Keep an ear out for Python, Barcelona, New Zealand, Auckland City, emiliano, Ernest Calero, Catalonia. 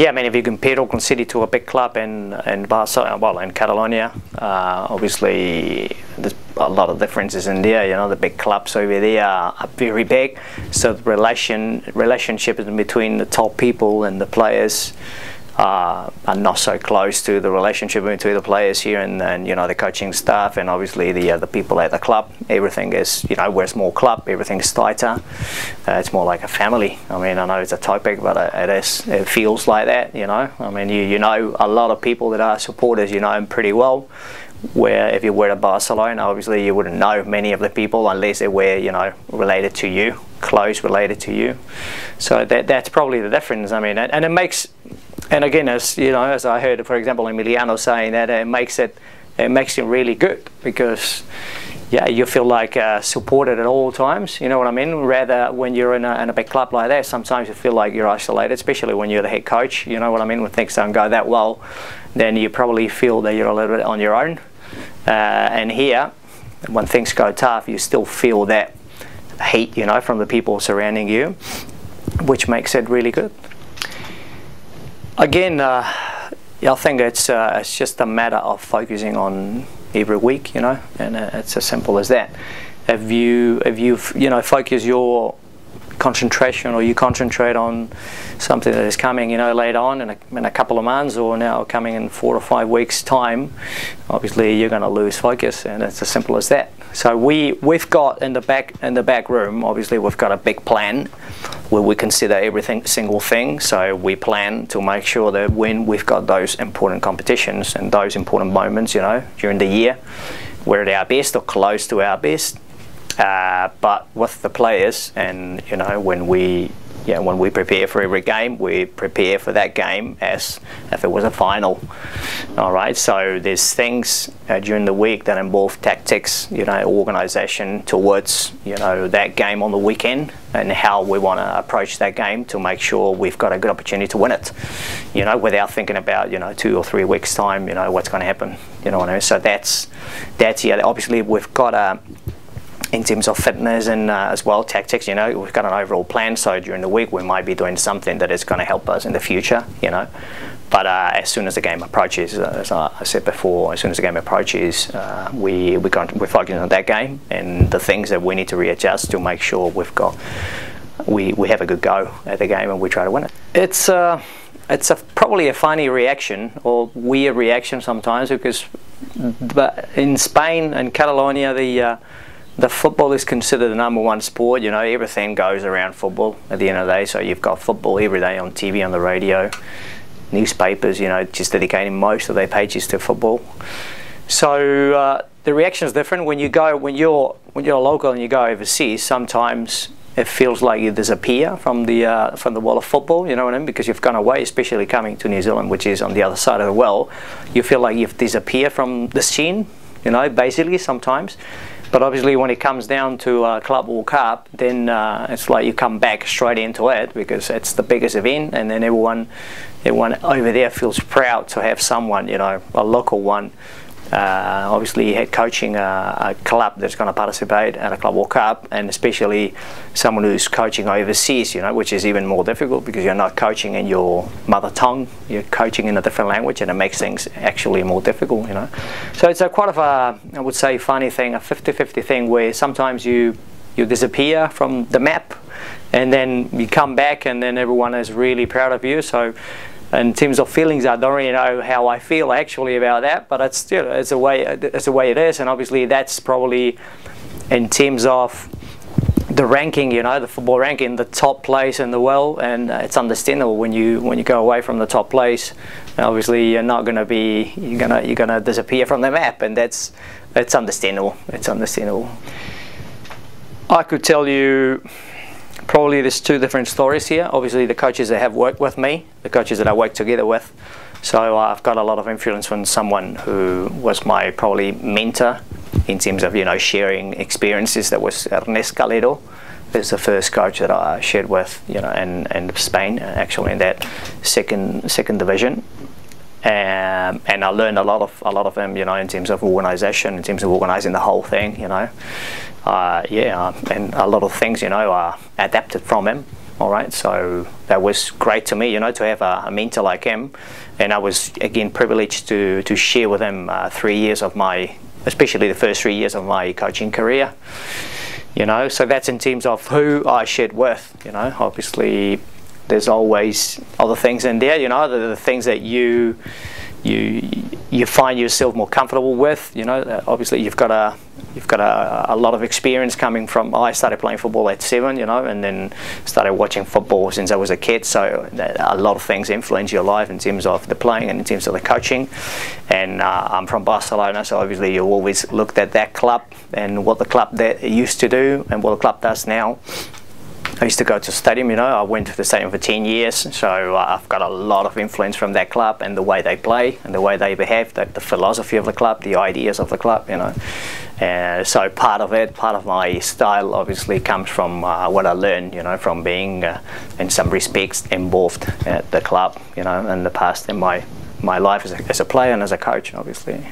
Yeah, I mean, if you compare Auckland City to a big club in Barcelona, well, in Catalonia, obviously there's a lot of differences in there. You know, the big clubs over there are very big, so the relationship in between the top people and the players are not so close to the relationship between the players here and you know, the coaching staff and obviously the people at the club. Everything is, you know, we're a small club, everything's tighter. It's more like a family. I mean, I know it's a topic, but it feels like that, you know. I mean, you know a lot of people that are supporters, you know them pretty well. Where if you were at Barcelona, obviously you wouldn't know many of the people unless they were, you know, related to you, close related to you. So that's probably the difference. I mean, and it makes. And again, as you know, as I heard, for example, Emiliano saying that it makes it really good because, yeah, you feel like supported at all times. You know what I mean? Rather, when you're in a big club like that, sometimes you feel like you're isolated, especially when you're the head coach. You know what I mean? When things don't go that well, then you probably feel that you're a little bit on your own. And here, when things go tough, you still feel that heat, you know, from the people surrounding you, which makes it really good. Again, I think it's just a matter of focusing on every week, you know, and it's as simple as that. If you focus your concentration, or you concentrate on something that is coming, you know, later on in a couple of months, or now coming in 4 or 5 weeks' time, obviously you're going to lose focus, and it's as simple as that. So we've got in the back room, obviously we've got a big plan where we consider everything, single thing. So we plan to make sure that when we've got those important competitions and those important moments, you know, during the year, we're at our best or close to our best. But with the players, and you know, when we prepare for every game, we prepare for that game as if it was a final. All right, so there's things during the week that involve tactics, you know, organisation towards, you know, that game on the weekend, and how we want to approach that game to make sure we've got a good opportunity to win it, you know, without thinking about, you know, 2 or 3 weeks time, you know, what's going to happen, you know what I mean? So that's yeah. Obviously, we've got a. In terms of fitness and as well tactics, you know, we've got an overall plan. So during the week, we might be doing something that is going to help us in the future, you know. But as soon as the game approaches, as I said before, as soon as the game approaches, we're focusing on that game and the things that we need to readjust to make sure we have a good go at the game and we try to win it. It's probably a funny reaction or weird reaction sometimes because, but in Spain and Catalonia, the football is considered the #1 sport, you know, everything goes around football at the end of the day, so you've got football every day on TV, on the radio, newspapers, you know, just dedicating most of their pages to football. So the reaction is different when you're local and you go overseas. Sometimes it feels like you disappear from the world of football, you know what I mean? Because you've gone away, especially coming to New Zealand, which is on the other side of the world. You feel like you've disappeared from the scene, you know, basically sometimes. But obviously when it comes down to Club World Cup, then it's like you come back straight into it because it's the biggest event, and then everyone over there feels proud to have someone, you know, a local one, obviously head coaching a club that's going to participate at a Club World Cup, and especially someone who's coaching overseas, you know, which is even more difficult because you're not coaching in your mother tongue, you're coaching in a different language, and it makes things actually more difficult, you know. So it's quite, I would say, funny thing, a 50-50 thing where sometimes you disappear from the map and then you come back and then everyone is really proud of you. So in terms of feelings, I don't really know how I feel actually about that, but it's still, you know, it's the way it is. And obviously that's probably in terms of the ranking, you know, the football ranking, the top place in the world, and it's understandable when you go away from the top place. Obviously you're gonna disappear from the map, and it's understandable. It's understandable. I could tell you. Probably there's two different stories here. Obviously the coaches that have worked with me, the coaches that I work together with. So I've got a lot of influence from someone who was my probably mentor in terms of, you know, sharing experiences. That was Ernest Calero. That's the first coach that I shared with, you know, in Spain, actually in that second division. And I learned a lot of him, you know, in terms of organisation, in terms of organising the whole thing, you know. Yeah, and a lot of things, you know, are adapted from him. All right, so that was great to me, you know, to have a mentor like him, and I was again privileged to share with him 3 years of my, especially the first 3 years of my coaching career. You know, so that's in terms of who I shared with. You know, obviously there's always other things in there. You know, the things that you find yourself more comfortable with. You know, obviously you've got a lot of experience coming from. I started playing football at 7, you know, and then started watching football since I was a kid. So a lot of things influence your life in terms of the playing and in terms of the coaching. And I'm from Barcelona, so obviously you always looked at that club and what the club that used to do and what the club does now. I used to go to the stadium, you know, I went to the stadium for 10 years, so I've got a lot of influence from that club and the way they play and the way they behave, the philosophy of the club, the ideas of the club, you know. So part of it, part of my style obviously comes from what I learned, you know, from being in some respects involved at the club, you know, in the past in my life as a player and as a coach, obviously.